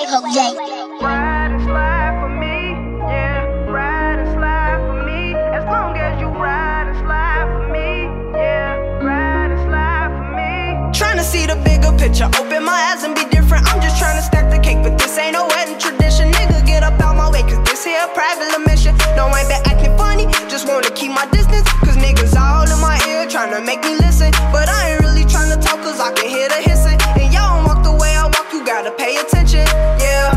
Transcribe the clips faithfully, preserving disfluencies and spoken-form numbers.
life, Hope J. Ride and slide for me, yeah. Ride and slide for me, as long as you ride and slide for me, yeah. Ride and slide for me. Tryna see the bigger picture, open my eyes and be different. I'm just tryna stack the cake, but this ain't no wedding tradition. Nigga, get up out my way, cause this here a private omission. No, I ain't been acting funny, just wanna keep my distance, cause niggas all in my ear tryna make me listen, but I ain't really tryna talk cause I can hear the hissing. And y'all don't walk the way I walk, you gotta pay attention. Yeah,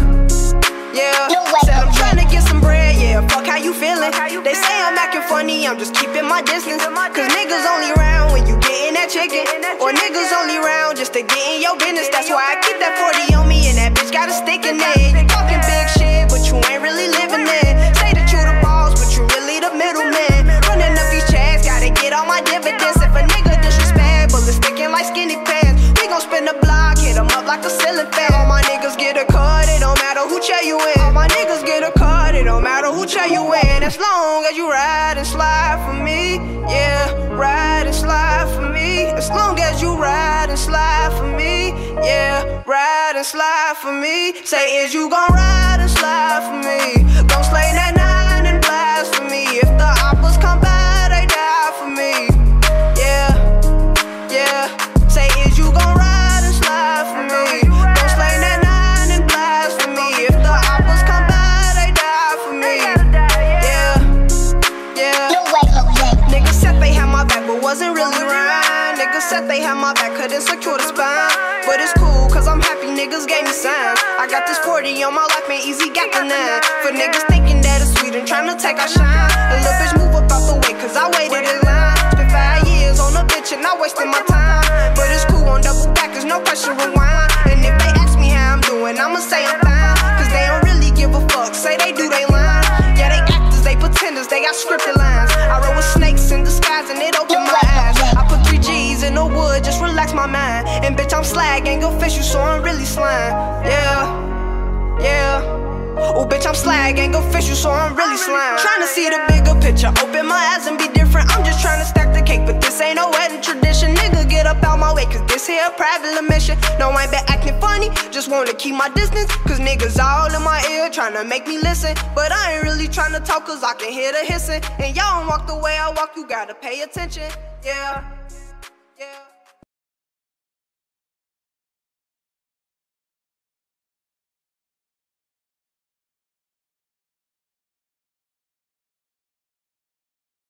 yeah. Said I'm tryna get some bread, yeah. Fuck how you feeling? They say I'm acting funny, I'm just keeping my distance, cause niggas only round when you getting that chicken, or niggas only round just to get in your business. That's why I keep that forty on me and that bitch got a stick in it. You talking big shit, but you ain't really living it. Say that you the boss, but you really the middleman. Running up these chats, gotta get all my dividends. If a nigga disrespect, bullets sticking like skinny pants. We gon' spin the block, hit 'em up like a ceiling fan. All my niggas get a cut, it don't matter who chair you in. All my niggas get a cut, it don't matter who chair you in. As long as you ride and slide for me, yeah. Ride and slide for me, as long as you ride and slide for me, yeah. Ride and slide for me. Say, is you gon' ride and slide for me? Gon' slay that nine and blast for me. If the oppas come by, they die for me, yeah, yeah. Say, is you gon' ride and slide for me? Gon' slay that nine and blast for me. If the oppas come by, they die for me, yeah, yeah. Niggas said they had my back, but wasn't really right. Niggas said they had my back, couldn't secure the spine. But it's cool, cause I'm happy niggas gave me signs. I got this forty on my life, man, easy got the nine. For niggas thinking that it's sweet and tryna take our shine. A little bitch move up out the way, cause I waited in line. Spent five years on a bitch and I wasted my time. But it's cool, on double back, there's no pressure, rewind. And if they ask me how I'm doing, I'ma say I'm fine. Cause they don't really give a fuck, say they do they line. Yeah, they actors, they pretenders, they got scripted lines. I roll with snakes in disguise and it opened my eyes. I put three G's in the wood, just relax my mind. And bitch, I'm slag, ain't gon' fish you, so I'm really slime. Yeah, yeah. Oh, bitch, I'm slag, ain't gon' fish you, so I'm really slime. Tryna see the bigger picture, open my eyes and be different. I'm just tryna stack the cake, but this ain't no wedding tradition. Nigga, get up out my way, cause this here a private omission. No, I ain't been acting funny, just wanna keep my distance, cause niggas all in my ear tryna make me listen, but I ain't really tryna talk cause I can hear the hissing. And y'all don't walk the way I walk, you gotta pay attention, yeah.